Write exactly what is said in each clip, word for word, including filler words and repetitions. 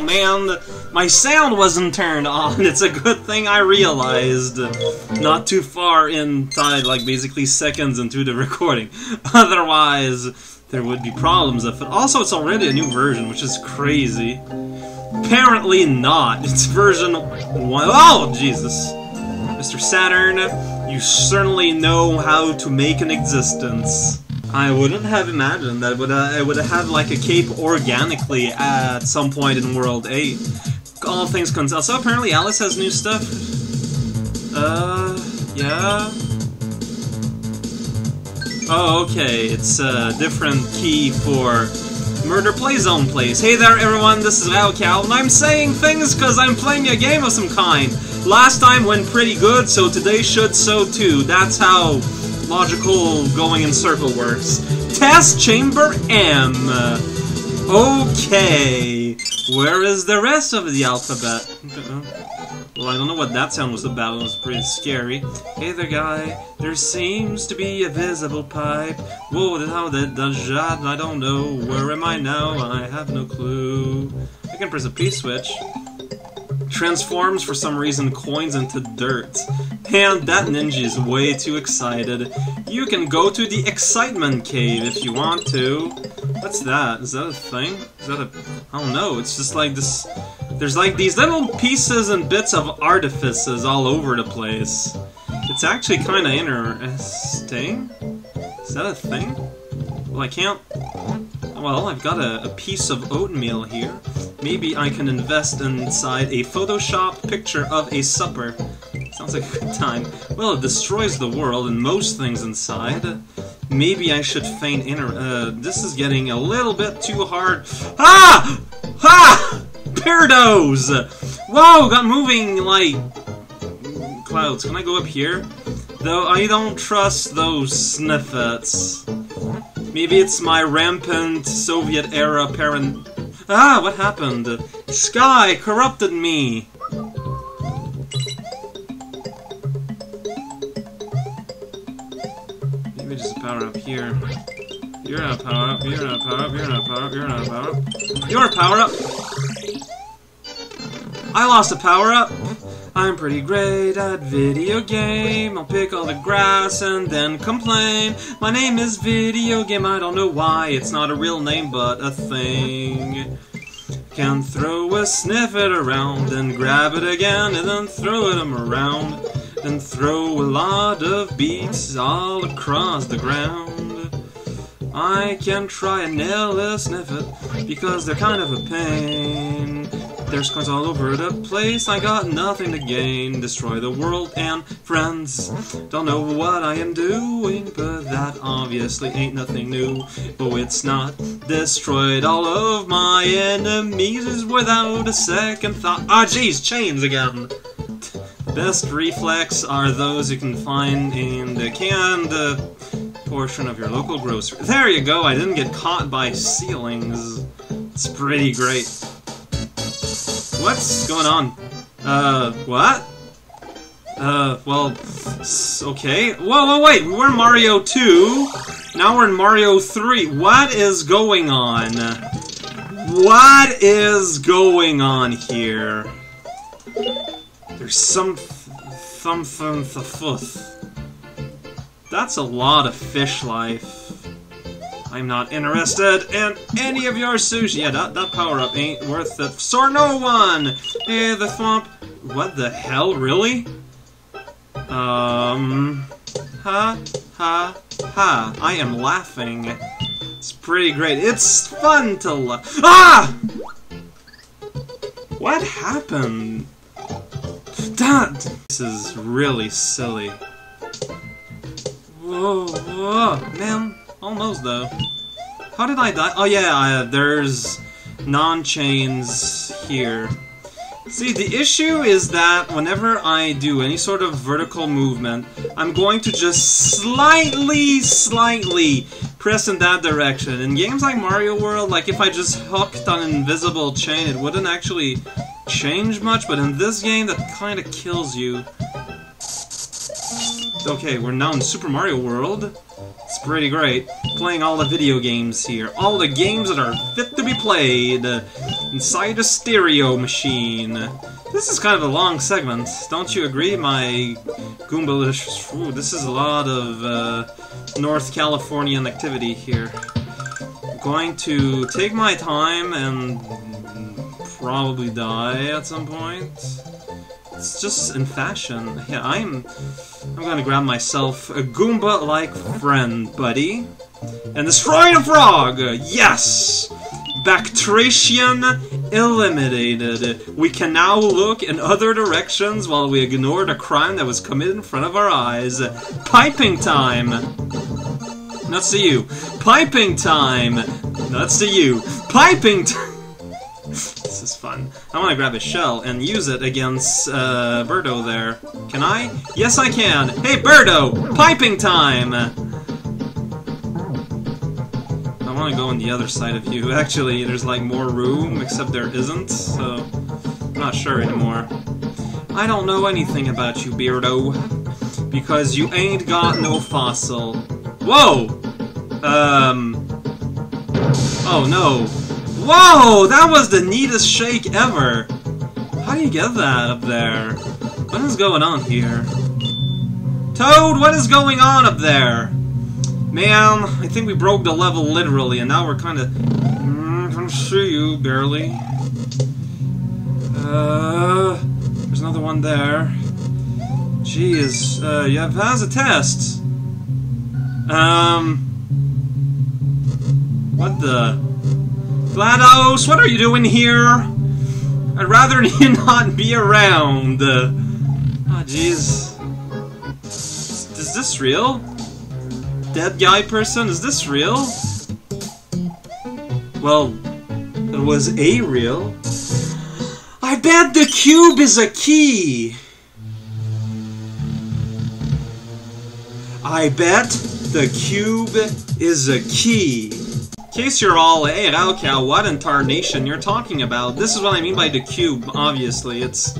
Oh man, my sound wasn't turned on. It's a good thing I realized. Not too far inside, like basically seconds into the recording. Otherwise, there would be problems. If it. Also, it's already a new version, which is crazy. Apparently not. It's version one. Oh, Jesus. Mister Saturn, you certainly know how to make an existence. I wouldn't have imagined that it would, uh, it would have like a cape organically at some point in World eight. All things cons- Also, apparently Alice has new stuff. Uh, yeah? Oh, okay, it's a different key for Murder Play Zone plays. Hey there everyone, this is raocow, and I'm saying things because I'm playing a game of some kind. Last time went pretty good, so today should so too. That's how logical going in circle works. Test chamber M. Okay. Where is the rest of the alphabet? Well, I don't know what that sound was about. It was pretty scary. Hey there, guy. There seems to be a visible pipe. Whoa, how did that? I don't know. Where am I now? I have no clue. I can press a P switch. Transforms, for some reason, coins into dirt. And that ninja is way too excited. You can go to the excitement cave if you want to. What's that? Is that a thing? Is that a... I don't know, it's just like this... There's like these little pieces and bits of artifices all over the place. It's actually kind of interesting. Is that a thing? Well, I can't... Well, I've got a, a piece of oatmeal here. Maybe I can invest inside a Photoshop picture of a supper. Sounds like a good time. Well, it destroys the world and most things inside. Maybe I should feign inner... Uh, this is getting a little bit too hard. Ah! Ah! Birdos! Whoa, got moving like... clouds. Can I go up here? Though I don't trust those snippets. Maybe it's my rampant Soviet era parent... Ah, what happened? Sky corrupted me! Maybe just power up here. You're not power up, you're not power up, you're not power up, you're not power up. You're a power up! I lost a power up! I'm pretty great at video game. I'll pick all the grass and then complain. My name is video game. I don't know why. It's not a real name, but a thing. Can throw a sniff it around, then grab it again, and then throw it around, then throw a lot of beats all across the ground. I can try and nail a sniff it because they're kind of a pain. There's coins all over the place, I got nothing to gain. Destroy the world and friends. Don't know what I am doing, but that obviously ain't nothing new. Oh, it's not. Destroyed all of my enemies is without a second thought. Ah, jeez, chains again! Best reflex are those you can find in the canned uh, portion of your local grocery. There you go, I didn't get caught by ceilings. It's pretty great. What's going on? Uh, what? Uh, well, okay. Whoa, whoa, wait! We were in Mario two, now we're in Mario three. What is going on? What is going on here? There's some... something to fuss. That's a lot of fish life. I'm not interested in any of your sushi. Yeah, that, that power-up ain't worth it. For no one! Hey, the thwomp. What the hell, really? Um... Ha, ha, ha. I am laughing. It's pretty great. It's fun to laugh. Ah! What happened? That... This is really silly. Whoa, whoa, man. Almost, though. How did I die? Oh, yeah, uh, there's non-chains here. See, the issue is that whenever I do any sort of vertical movement, I'm going to just slightly, slightly press in that direction. In games like Mario World, like if I just hooked on an invisible chain, it wouldn't actually change much, but in this game, that kind of kills you. Okay, we're now in Super Mario World. It's pretty great. Playing all the video games here. All the games that are fit to be played. Inside a stereo machine. This is kind of a long segment, don't you agree, my Goombalish? Ooh, this is a lot of uh, North Californian activity here. I'm going to take my time and probably die at some point. It's just in fashion. Yeah, I'm... I'm gonna grab myself a Goomba-like friend, buddy. And destroy the frog! Yes! Bactrachian eliminated. We can now look in other directions while we ignore the crime that was committed in front of our eyes. Piping time! Not see you. Piping time! Not see you. Piping time! This is fun. I want to grab a shell and use it against uh, Birdo there. Can I? Yes, I can! Hey, Birdo! Piping time! I want to go on the other side of you. Actually, there's like more room, except there isn't, so I'm not sure anymore. I don't know anything about you, Birdo, because you ain't got no fossil. Whoa! Um... Oh, no. Whoa! That was the neatest shake ever! How do you get that up there? What is going on here? Toad, what is going on up there? Man, I think we broke the level literally, and now we're kind of... Mm, I can see you, barely. Uh... There's another one there. Jeez, uh, you have passed a test. Um... What the... GLaDOS, what are you doing here? I'd rather you not be around. Uh, oh, jeez. Is, is this real? Dead guy person, is this real? Well, it was a real. I bet the cube is a key! I bet the cube is a key. In case you're all, hey, raocow, what in tarnation you're talking about? This is what I mean by the cube, obviously. It's,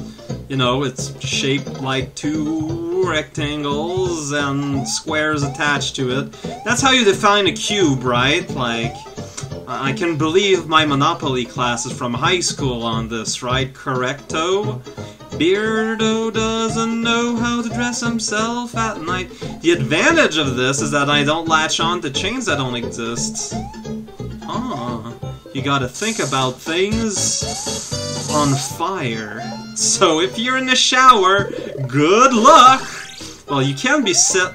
you know, it's shaped like two rectangles and squares attached to it. That's how you define a cube, right? Like, I can believe my Monopoly classes from high school on this, right? Correcto? Birdo doesn't know how to dress himself at night. The advantage of this is that I don't latch on to chains that don't exist. Ah, you gotta think about things on fire. So if you're in the shower, good luck! Well, you can be set...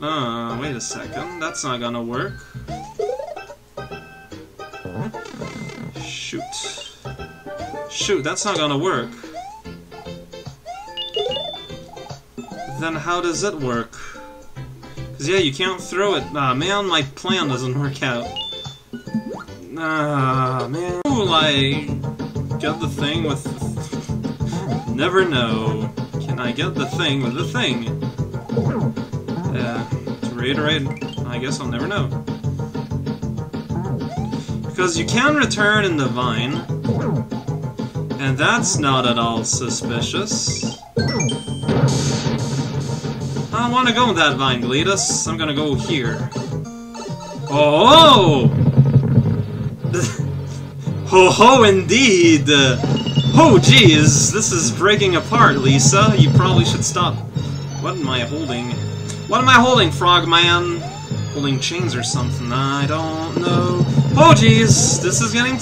Uh, wait a second, that's not gonna work. Shoot. Shoot, that's not gonna work. Then how does it work? Because, yeah, you can't throw it. Ah, man, my plan doesn't work out. Ah, man. Ooh, I got the thing with... The... Never know. Can I get the thing with the thing? Yeah. To reiterate, I guess I'll never know. Because you can return in the vine. And that's not at all suspicious. I don't want to go in that vine, Glitas. I'm gonna go here. Oh! Ho ho indeed! Oh jeez, this is breaking apart, Lisa. You probably should stop. What am I holding? What am I holding, Frogman? Holding chains or something? I don't know. Oh jeez, this is getting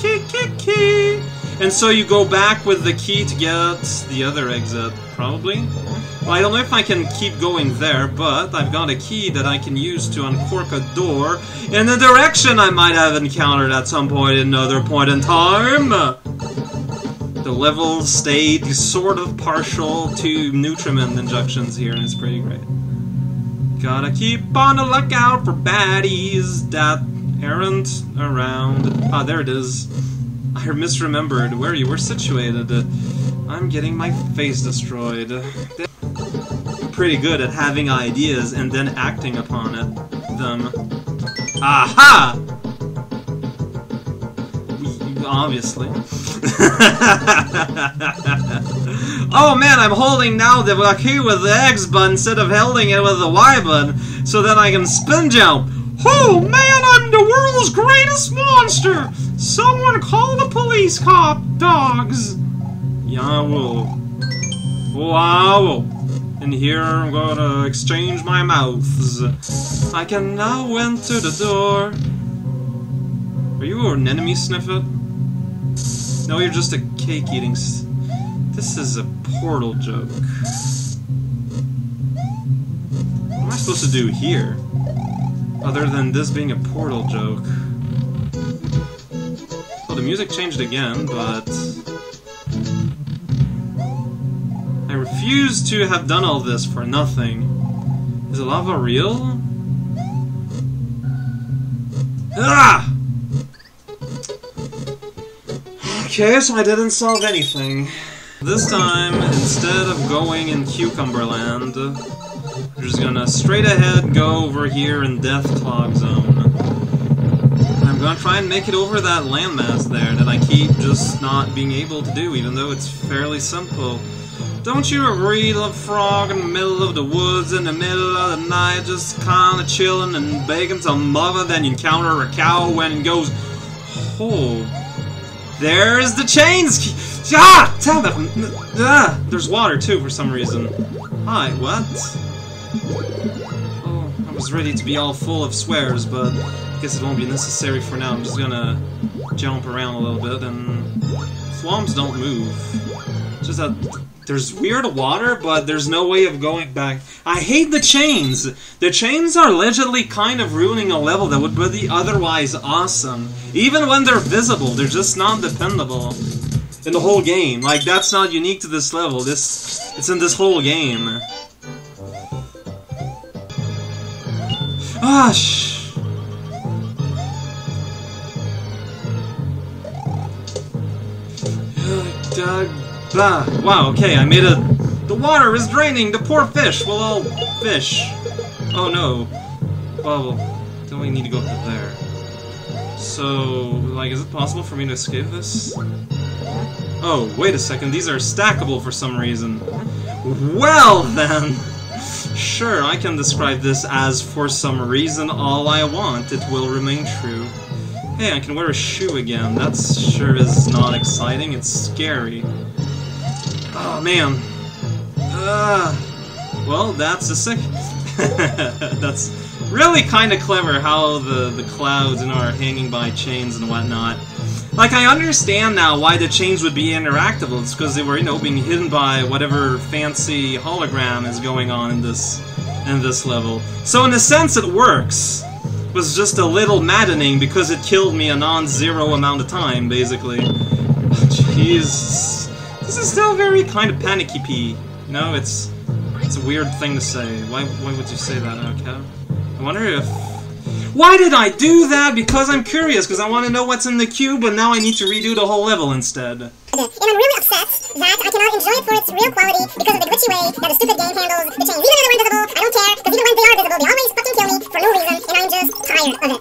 key key key. And so you go back with the key to get the other exit, probably. Well, I don't know if I can keep going there, but I've got a key that I can use to uncork a door in a direction I might have encountered at some point in another point in time. The level stayed sort of partial to nutriment injections here, and it's pretty great. Gotta keep on the lookout for baddies that aren't around. Ah, there it is. I misremembered where you were situated. I'm getting my face destroyed. Pretty good at having ideas and then acting upon it. Them. Aha! We, obviously. Oh man, I'm holding now the Waku with the X button instead of holding it with the Y button so that I can spin jump. Oh man, I I'm the world's greatest monster! Someone call the police cop, dogs! Yow. Wow. And here I'm gonna exchange my mouths. I can now enter the door. Are you an enemy sniffer? No, you're just a cake eating s- This is a portal joke. What am I supposed to do here? Other than this being a portal joke. Well, the music changed again, but... I refuse to have done all this for nothing. Is the lava real? Ah! Okay, so I didn't solve anything. This time, instead of going in Cucumberland, we're just gonna straight ahead go over here in Death Clog Zone. I'm gonna try and make it over that landmass there that I keep just not being able to do, even though it's fairly simple. Don't you agree, little frog in the middle of the woods, in the middle of the night, just kinda chillin' and baking some mother, then you encounter a cow when it goes, oh, there's the chains! Ah! Damn it! Ah! There's water too for some reason. Hi, what? Oh, I was ready to be all full of swears, but I guess it won't be necessary for now. I'm just gonna jump around a little bit, and swamps don't move. Just that there's weird water, but there's no way of going back. I hate the chains! The chains are allegedly kind of ruining a level that would be otherwise awesome. Even when they're visible, they're just not dependable. In the whole game. Like, that's not unique to this level. This... It's in this whole game. Ah, shh. Wow, okay, I made a... The water is draining! The poor fish! We'll all... fish. Oh, no. Well, don't we need to go up to there? So... Like, is it possible for me to escape this? Oh, wait a second, these are stackable for some reason. Well then! Sure, I can describe this as, for some reason, all I want. It will remain true. Hey, I can wear a shoe again. That sure is not exciting, it's scary. Oh, man. Uh, well, that's a sick... That's really kind of clever how the, the clouds and are hanging by chains and whatnot. Like, I understand now why the chains would be interactable. It's because they were, you know, being hidden by whatever fancy hologram is going on in this in this level. So in a sense, it works. It was just a little maddening because it killed me a non-zero amount of time, basically. Jeez. This is still very kind of panicky-pee. You know, it's, it's a weird thing to say. Why, why would you say that, okay? I wonder if... Why did I do that? Because I'm curious, because I want to know what's in the cube, but now I need to redo the whole level instead. And I'm really upset that I cannot enjoy it for its real quality because of the glitchy way that the stupid game handles the chains. Even if they're invisible, I don't care, because even when they are visible, they always fucking kill me for no reason, and I'm just tired of it.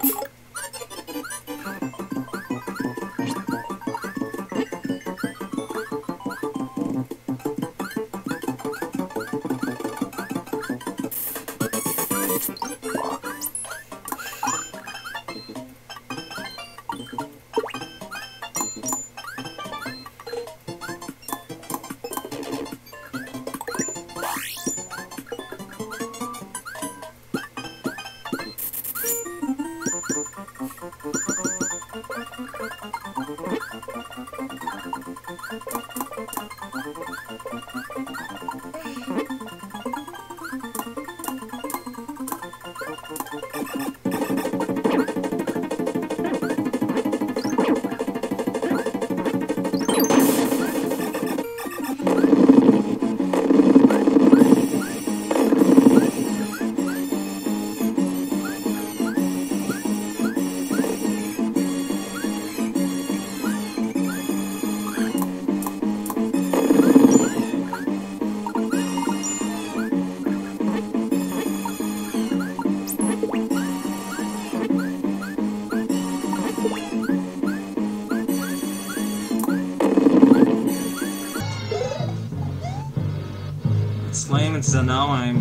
So now I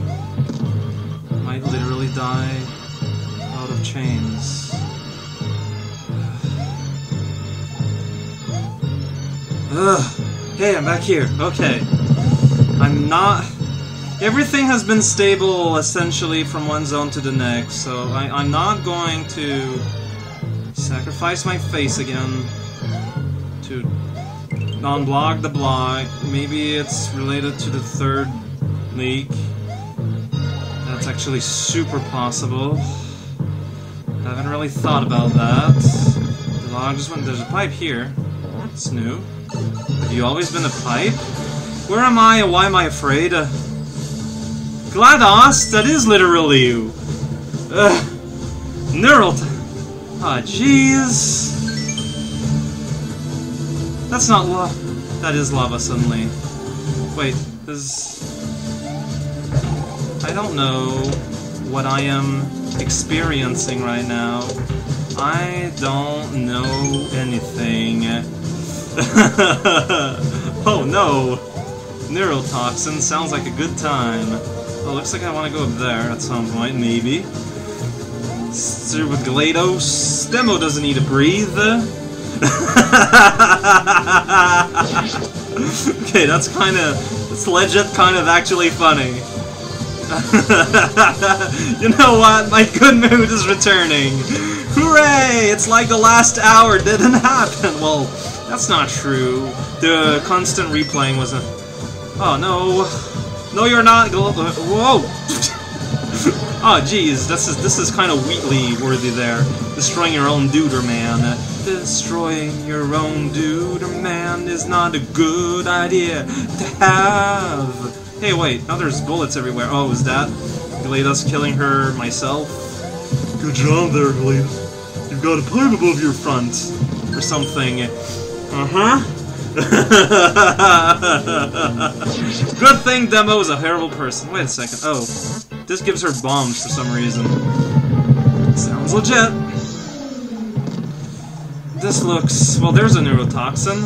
might literally die out of chains. Ugh. Hey, I'm back here. Okay. I'm not... Everything has been stable, essentially, from one zone to the next, so I, I'm not going to sacrifice my face again to unblock the block. Maybe it's related to the third leak. That's actually super possible. I haven't really thought about that. The log just went... There's a pipe here. It's new. Have you always been a pipe? Where am I and why am I afraid? Uh, GLaDOS, that is literally you. Ugh. Neural. Ah, oh, jeez. That's not lava. That is lava suddenly. Wait, this. I don't know what I am experiencing right now. I don't know anything. Oh no! Neurotoxin sounds like a good time. Well, looks like I want to go up there at some point, maybe. It's through with GLaDOS. Demo doesn't need to breathe. Okay, that's kind of... It's legit kind of actually funny. You know what? My good mood is returning. Hooray! It's like the last hour didn't happen. Well, that's not true. The constant replaying wasn't... Oh, no... No, you're not. Whoa! Oh, jeez, this is this is kind of Wheatley worthy there. Destroying your own duder, man. Destroying your own duder, man, is not a good idea to have. Hey, wait! Now there's bullets everywhere. Oh, is that GLaDOS killing her? Myself. Good job there, GLaDOS. You've got a pipe above your front, or something. Uh huh. Good thing Demo is a horrible person. Wait a second. Oh. This gives her bombs for some reason. Sounds legit. This looks... Well, there's a neurotoxin.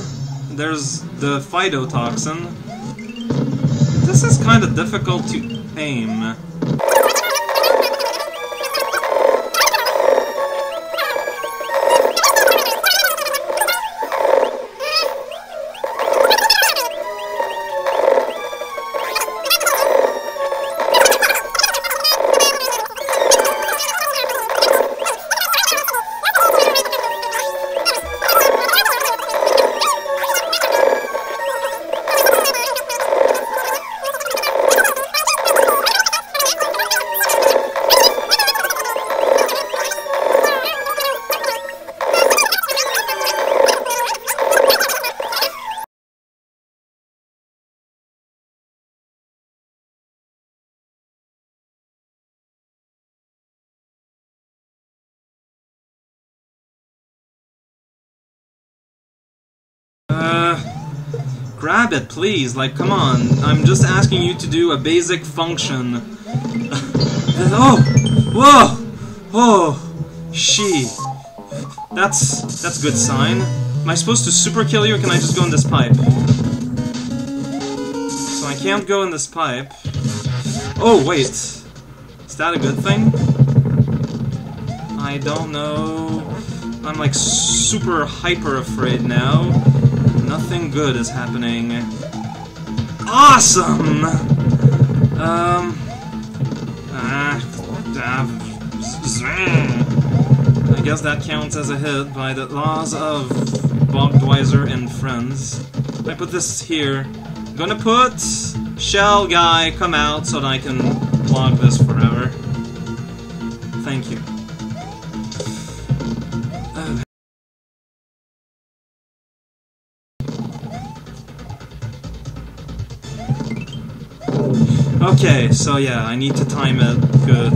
There's the phytotoxin. This is kind of difficult to aim. Grab it, please. Like, come on. I'm just asking you to do a basic function. Oh! Whoa! Oh! She. That's... that's a good sign. Am I supposed to super kill you, or can I just go in this pipe? So I can't go in this pipe. Oh, wait. Is that a good thing? I don't know. I'm, like, super hyper afraid now. Nothing good is happening. Awesome! Um... I guess that counts as a hit by the laws of Bogdweiser and friends. If I put this here... I'm gonna put Shell Guy come out so that I can vlog this forever. Thank you. Okay, so yeah, I need to time it good.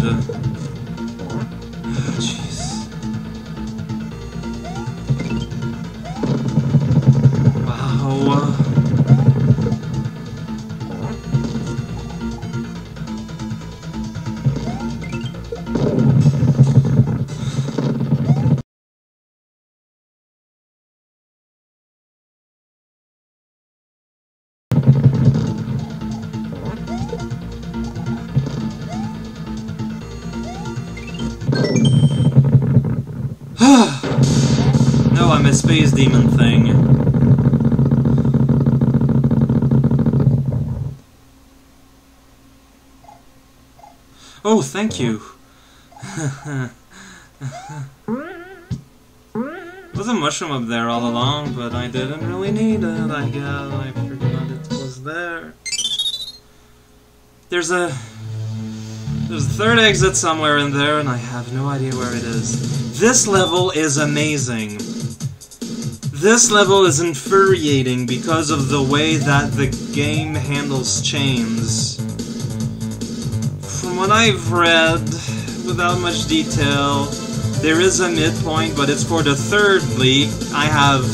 Jeez. Wow. No, I'm a space demon thing. thank you. Was a mushroom up there all along, but I didn't really need it. I guess I forgot it was there. There's a there's a third exit somewhere in there, and I have no idea where it is. This level is amazing. This level is infuriating because of the way that the game handles chains. From what I've read, without much detail, there is a midpoint, but it's for the third league. I have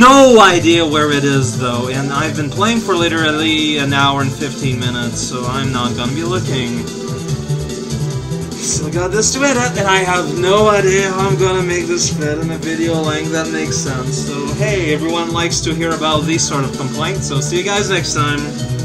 no idea where it is, though, and I've been playing for literally an hour and fifteen minutes, so I'm not gonna be looking. Still got this to edit, and I have no idea how I'm gonna make this fit in a video length that makes sense. So hey, everyone likes to hear about these sort of complaints, so see you guys next time.